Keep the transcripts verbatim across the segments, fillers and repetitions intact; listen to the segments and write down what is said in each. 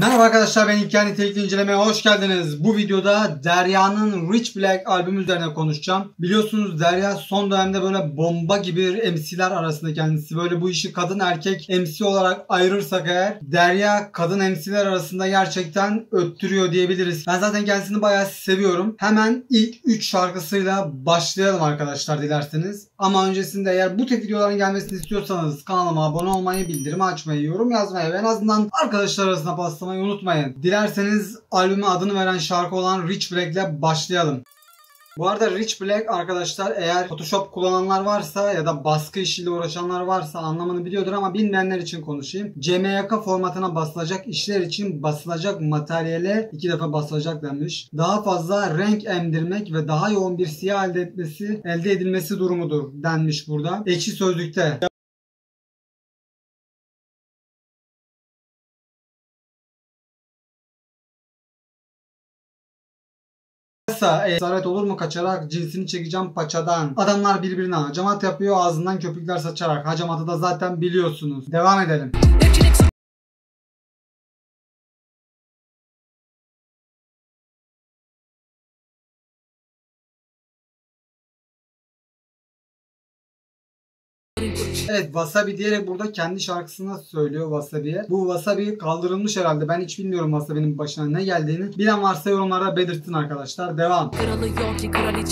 Merhaba arkadaşlar, ben İlker. Nitelikli incelemeye hoş geldiniz. Bu videoda Derya'nın Rich Black albümü üzerine konuşacağım. Biliyorsunuz Derya son dönemde böyle bomba gibi M C'ler arasında kendisi. Böyle bu işi kadın erkek M C olarak ayırırsak eğer, Derya kadın M C'ler arasında gerçekten öttürüyor diyebiliriz. Ben zaten kendisini bayağı seviyorum. Hemen ilk üç şarkısıyla başlayalım arkadaşlar dilerseniz. Ama öncesinde eğer bu tip videoların gelmesini istiyorsanız kanalıma abone olmayı, bildirimi açmayı, yorum yazmayı ve en azından arkadaşlar arasına bastırmayı unutmayın. Dilerseniz albüme adını veren şarkı olan Rich Black ile başlayalım. Bu arada Rich Black arkadaşlar, eğer Photoshop kullananlar varsa ya da baskı işiyle uğraşanlar varsa anlamını biliyordur ama bilmeyenler için konuşayım. C M Y K formatına basılacak işler için basılacak materyale iki defa basılacak denmiş. Daha fazla renk emdirmek ve daha yoğun bir siyah elde etmesi, elde edilmesi durumudur denmiş burada. Ekşi Sözlük'te. Esaret olur mu kaçarak, cinsini çekeceğim paçadan. Adamlar birbirine hacamat yapıyor, ağzından köpükler saçarak. Hacamatı da zaten biliyorsunuz. Devam edelim. Evet, Wasabi diyerek burada kendi şarkısına söylüyor Wasabi'ye. Bu Wasabi kaldırılmış herhalde. Ben hiç bilmiyorum Wasabi'nin başına ne geldiğini. Bilen varsa yorumlarda belirtin arkadaşlar. Devam.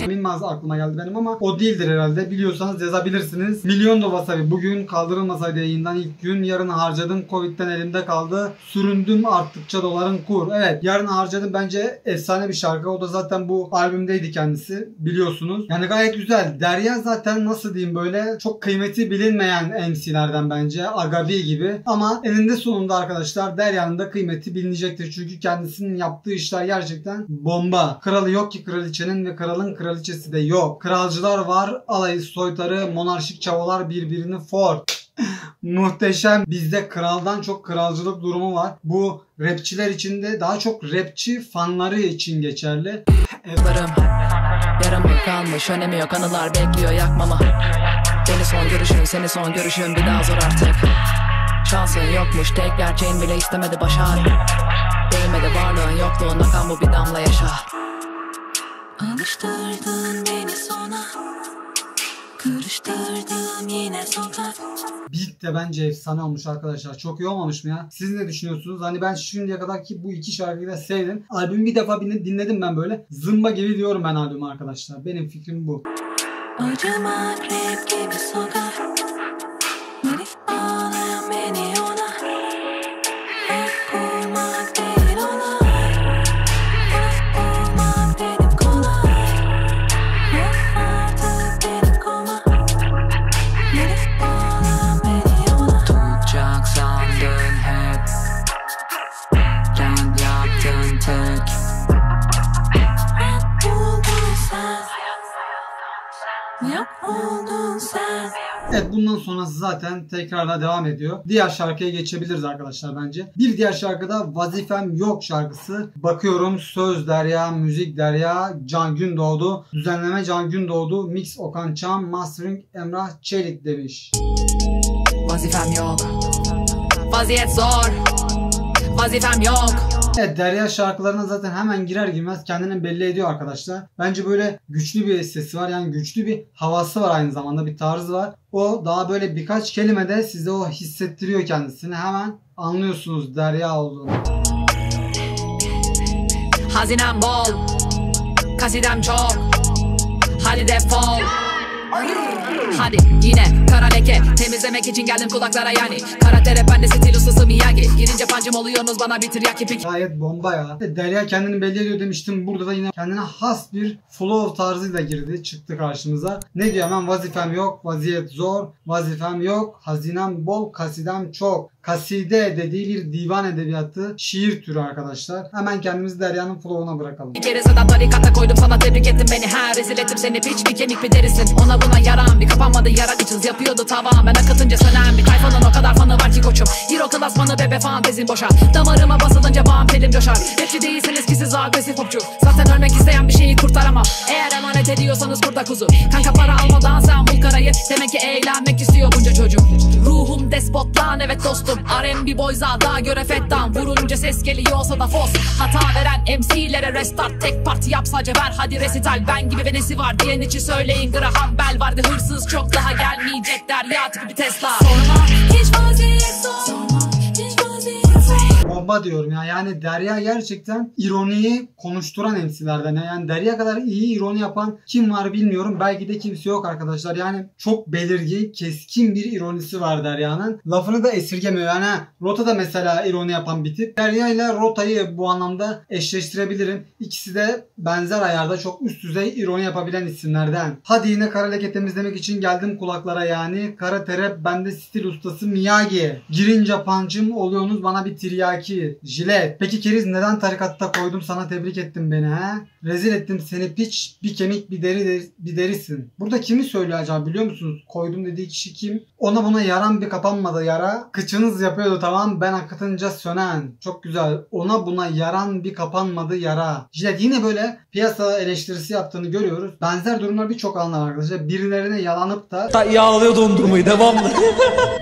Bilmez aklıma geldi benim ama o değildir herhalde. Biliyorsanız yazabilirsiniz. Milyon da Wasabi. Bugün kaldırılmasaydı yayından ilk gün. Yarın harcadım. Covid'den elimde kaldı. Süründüm arttıkça doların kur. Evet, yarın harcadım bence efsane bir şarkı. O da zaten bu albümdeydi kendisi. Biliyorsunuz. Yani gayet güzel. Derya zaten nasıl diyeyim böyle çok kıymeti bilinmeyen M C'lerden bence, Aga B gibi, ama eninde sonunda arkadaşlar Derya'nın da kıymeti bilinecektir çünkü kendisinin yaptığı işler gerçekten bomba. Kralı yok ki kraliçenin ve kralın kraliçesi de yok. Kralcılar var, alayı soytarı, monarşik çavalar birbirini for. Muhteşem. Bizde kraldan çok kralcılık durumu var. Bu rapçiler için de daha çok rapçi fanları için geçerli. Evet. Yaramı kalmış, önemi yok, anılar bekliyor yakmama. Beni son görüşün, seni son görüşün bir daha zor artık. Şansın yokmuş, tek gerçeğin bile istemedi başar. Değmedi varlığın yokluğun, akan bu bir damla yaşa. Alıştırdın beni sona, karıştırdım yine sokak. Beat de bence efsane olmuş arkadaşlar. Çok iyi olmamış mı ya? Siz ne düşünüyorsunuz? Hani ben şimdiye kadar ki bu iki şarkıyı da sevdim. Albümü bir defa dinledim ben böyle. Zımba gibi diyorum ben albümü arkadaşlar. Benim fikrim bu. Acımak rap gibi sokar. Beni alın beni ona. Af olmak değil ona. Af olmak dedim kolay. Yok artık benim koma. Beni alın beni ona. Tutacak sandın hep. Kendi yaptın tek. Hep buldun sen. Evet, bundan sonrası zaten tekrarla devam ediyor. Diğer şarkıya geçebiliriz arkadaşlar bence. Bir diğer şarkıda Vazifem Yok şarkısı. Bakıyorum söz Derya, müzik Derya, Can Gündoğdu, düzenleme Can Gündoğdu, mix Okan Çam, mastering Emrah Çelik demiş. Vazifem yok, vaziyet zor, vazifem yok. Evet, Derya şarkılarına zaten hemen girer girmez kendini belli ediyor arkadaşlar. Bence böyle güçlü bir sesi var, yani güçlü bir havası var, aynı zamanda bir tarzı var. O daha böyle birkaç kelimede size o hissettiriyor kendisini. Hemen anlıyorsunuz Derya olduğunu. Hazinem bol, kasidem çok, hadi defol. Hadi yine kara leke, temizlemek için geldim kulaklara yani. Karaktere ben de stil ustası Miyagi. Girince pancım oluyorsunuz bana bitir ya kipik. Gayet bomba ya. Derya kendini belli ediyor demiştim. Burada da yine kendine has bir flow tarzıyla girdi, çıktı karşımıza. Ne diyor hemen? Vazifem yok, vaziyet zor, vazifem yok, hazinem bol, kasidem çok. Kaside dediği bir divan edebiyatı, şiir türü arkadaşlar. Hemen kendimizi Derya'nın flow'una bırakalım. Bir kere zaten tarikata koydum sana, tebrik ettim beni. Ha rezil ettim seni, piç bir kemik bir derisin. Ona buna yaran bir kapanmadı yara, içiz yapıyordu tavan. Ben akıtınca sönen bir tayfanın o kadar fanı var ki koçum. Hero klasmanı bebe fantezin boşar. Damarıma basılınca bağım telim coşar. Rapçi değilsiniz ki siz agresif popçu. Zaten ölmek isteyen bir şeyi kurtaramam. Eğer emanet ediyorsanız kurda kuzu. Kanka para almadan sen bul karayı. Demek ki eğlenmek istiyor bunca çocuk. Ruhum despot lan evet dostum. dostum. R and B boyza daha göre fettan. Vurunca ses geliyorsa da fos. Hata veren M C'lere restart. Tek parti yapsa cever hadi resital. Ben gibi ve nesi var diyen içi söyleyin. Graham Bell vardı hırsız çok daha gelmeyecek. Derya tipi bir Tesla. Sorma hiç vaziyet sorma. Bomba diyorum ya, yani Derya gerçekten ironiyi konuşturan emsilerden. Yani Derya kadar iyi ironi yapan kim var bilmiyorum, belki de kimse yok arkadaşlar. Yani çok belirgin, keskin bir ironisi var Derya'nın, lafını da esirgemiyor. Yani Rota'da mesela ironi yapan bir tip. Derya ile Rota'yı bu anlamda eşleştirebilirim, ikisi de benzer ayarda çok üst düzey ironi yapabilen isimlerden. Hadi yine kara leke temizlemek için geldim kulaklara, yani kara tere bende stil ustası Miyagi. Girince pancım oluyorsunuz bana bir tiryaki jilet. Peki keriz neden tarikatta koydum sana, tebrik ettim beni ha? Rezil ettim seni piç, bir kemik bir deri bir derisin. Burada kimi söylüyor acaba biliyor musunuz? Koydum dediği kişi kim? Ona buna yaran bir kapanmadı yara. Kıçınız yapıyordu tamam ben akıtınca sönen. Çok güzel. Ona buna yaran bir kapanmadı yara. Jilet yine böyle piyasa eleştirisi yaptığını görüyoruz. Benzer durumlar birçok anlar arkadaşlar. Birilerine yalanıp da Ta yağlıyor dondurmayı devamlı.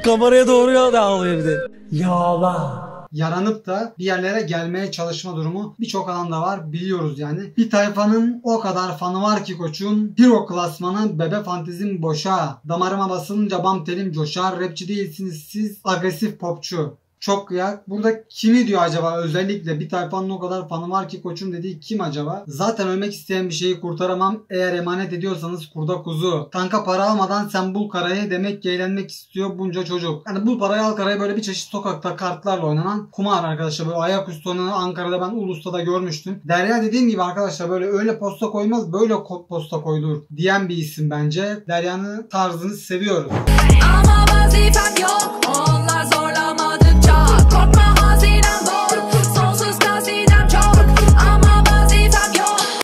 Kameraya doğru yağlıyor bir de. Yağla. Yaranıp da bir yerlere gelmeye çalışma durumu birçok alanda var biliyoruz yani. Bir tayfanın o kadar fanı var ki koçum. Hero klasmanı bebe fantezim boşa. Damarıma basılınca bam telim coşar. Rapçi değilsiniz siz, agresif popçu. Çok kıyak. Burada kimi diyor acaba özellikle? Bir tayfanın o kadar fanı var ki koçum dediği kim acaba? Zaten ölmek isteyen bir şeyi kurtaramam. Eğer emanet ediyorsanız kurda kuzu. Kanka para almadan sen bul karayı demek ki eğlenmek istiyor bunca çocuk. Yani bul parayı al karayı böyle bir çeşit sokakta kartlarla oynanan kumar arkadaşlar. Böyle ayaküstü oynanan Ankara'da ben Ulus'ta da görmüştüm. Derya dediğim gibi arkadaşlar böyle öyle posta koymaz böyle posta koydur diyen bir isim bence. Derya'nın tarzını seviyoruz. Ama vazifem yok onlar zorlamadıkça.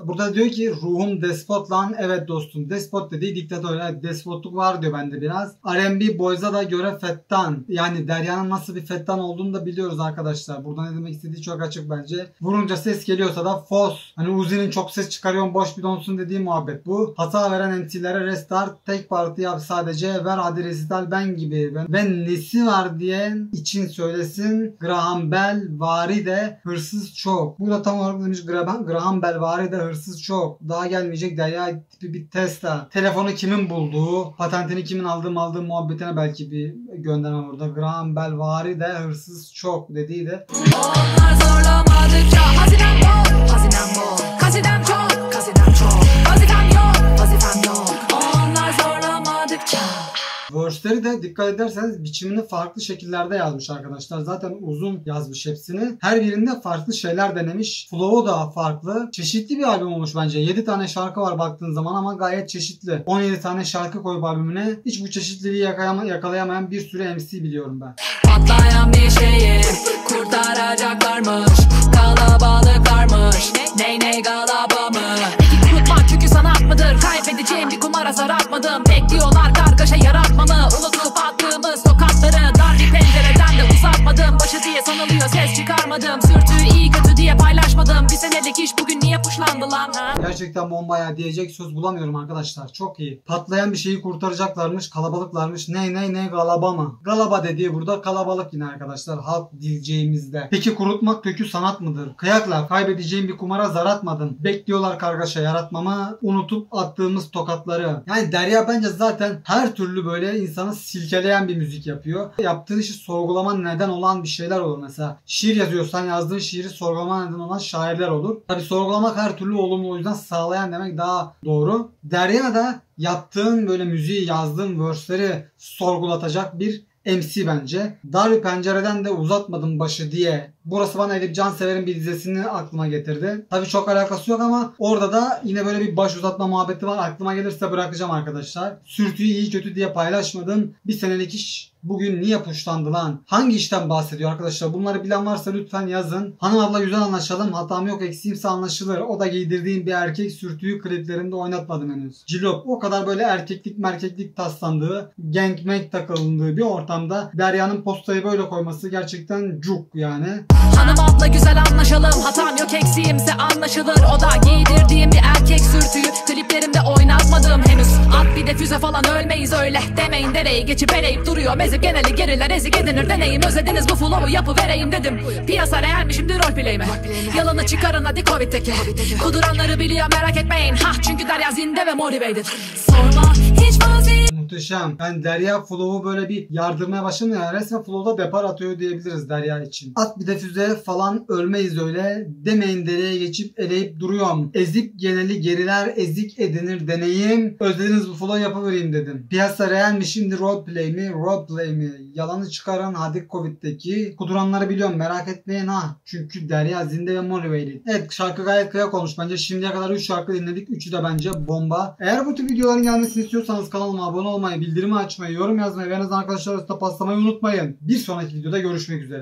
Burada diyor ki ruhum despot lan, evet dostum despot dediği diktatör, evet, despotluk var diyor bende biraz. R and B boyza da göre fettan, yani Derya'nın nasıl bir fettan olduğunu da biliyoruz arkadaşlar. Burada ne demek istediği çok açık bence. Vurunca ses geliyorsa da fos. Hani Uzi'nin çok ses çıkarıyorsun boş bir donsun dediği muhabbet bu. Hata veren M C'lere restart, tek parti yap sadece, ver hadi resital ben gibi. Ben, ben nesi var diyen için söylesin. Graham Bell vari de hırsız çok. Burada tam olarak demiş Graham, Graham Bell vari de hırsız çok. Daha gelmeyecek Derya tipi bir Tesla. Telefonu kimin bulduğu, patentini kimin aldığı aldığı muhabbetine belki bir gönderme burada. Graham Bell vari de hırsız çok dediği de. Onlar zorlamadıkça hazinem bol, hazinem bol, hazinem çok, hazinem çok, hazinem yok, hazinem yok. Onlar zorlamadıkça. Verse'leri de dikkat ederseniz biçimini farklı şekillerde yazmış arkadaşlar. Zaten uzun yazmış hepsini. Her birinde farklı şeyler denemiş. Flow'u da farklı. Çeşitli bir albüm olmuş bence. yedi tane şarkı var baktığın zaman ama gayet çeşitli. on yedi tane şarkı koyup albümüne hiç bu çeşitliliği yakalayamayan bir sürü M C biliyorum ben. Patlayan bir şeyi kurtaracaklarmış. Kalabalıklarmış. Ney ney galaba mı? Tutmak çünkü sanat mıdır? Kaybedeceğim bir kumara zar atmadım. Bekliyorlar kargaşa yaratmadım. Unutup attığımız sokakları dar bir pencereden de uzatmadım. Başı diye sanılıyor ses çıkarmadım. Sürtüğü iyi kötü diye paylaşmadım. Bir senelik iş bugün niye puşlandı lan ha? Gerçekten bombaya diyecek söz bulamıyorum arkadaşlar. Çok iyi. Patlayan bir şeyi kurtaracaklarmış. Kalabalıklarmış. Ney ney ney galaba mı? Galaba dediği burada kalabalık yine arkadaşlar. Halk dileceğimizde. Peki kurutmak kökü sanat mıdır? Kıyakla kaybedeceğim bir kumara zar atmadın. Bekliyorlar kargaşa yaratmamı. Unutup attığımız tokatları. Yani Derya bence zaten her türlü böyle insanı silkeleyen bir müzik yapıyor. Yaptığın işi sorgulaman neden olan bir şeyler olur mesela. Şiir yazıyorsan yazdığın şiiri sorgulaman neden olan şairler olur. Tabi sorgulamak her türlü olumlu, o yüzden sağlayan demek daha doğru. Derya da yaptığın böyle müziği, yazdığın verse'leri sorgulatacak bir M C bence. Dar bir pencereden de uzatmadım başı diye. Burası bana Edip Cansever'in bir dizisini aklıma getirdi. Tabii çok alakası yok ama orada da yine böyle bir baş uzatma muhabbeti var. Aklıma gelirse bırakacağım arkadaşlar. Sürtüyü iyi kötü diye paylaşmadım. Bir senelik iş bugün niye puşlandı lan? Hangi işten bahsediyor arkadaşlar? Bunları bilen varsa lütfen yazın. Hanım abla güzel anlaşalım. Hatam yok eksiğimse anlaşılır. O da giydirdiğim bir erkek, sürtüyü kliplerinde oynatmadım henüz. Cilop o kadar böyle erkeklik merkeklik taslandığı, genk-menk takılındığı bir ortamda Derya'nın postayı böyle koyması gerçekten cuk yani. Hanım abla güzel anlaşalım. Hatam yok eksiğimse anlaşılır. O da giydirdiğim bir erkek, sürtüyü kliplerimde oynatmadım henüz. At bir de füze falan ölmeyiz öyle demeyin, dereyi geçip ereyip duruyor mezip, geneli geriler ezik edinir deneyim, özlediniz bu flow'u yapıvereyim dedim. Piyasa real mi şimdi roleplay'me, yalanı çıkarın hadi covid'teki kuduranları biliyor merak etmeyin, hah çünkü Derya zinde ve motiveydir. Sorma hiç vazgeç. Muhteşem. Yani Derya flow'u böyle bir yardırmaya başladı ya, resmen flow'da depar atıyor diyebiliriz Derya için. At bir de füze falan ölmeyiz öyle demeyin, dereye geçip eleyip duruyorum. Ezik geneli geriler ezik edinir deneyim, özlediniz bu flow yapıvereyim dedim. Piyasa real mi şimdi roleplay mi? Roleplay mi? Yalanı çıkaran hadi covid'teki kuduranları biliyorum merak etmeyin ha. Çünkü Derya zinde ve motivated. Evet, şarkı gayet kıyak olmuş bence. Şimdiye kadar üç şarkı dinledik. üçü de bence bomba. Eğer bu tür videoların gelmesini istiyorsanız kanalıma abone olmayı, bildirimi açmayı, yorum yazmayı ve en azından arkadaşlar arasında paslamayı unutmayın. Bir sonraki videoda görüşmek üzere.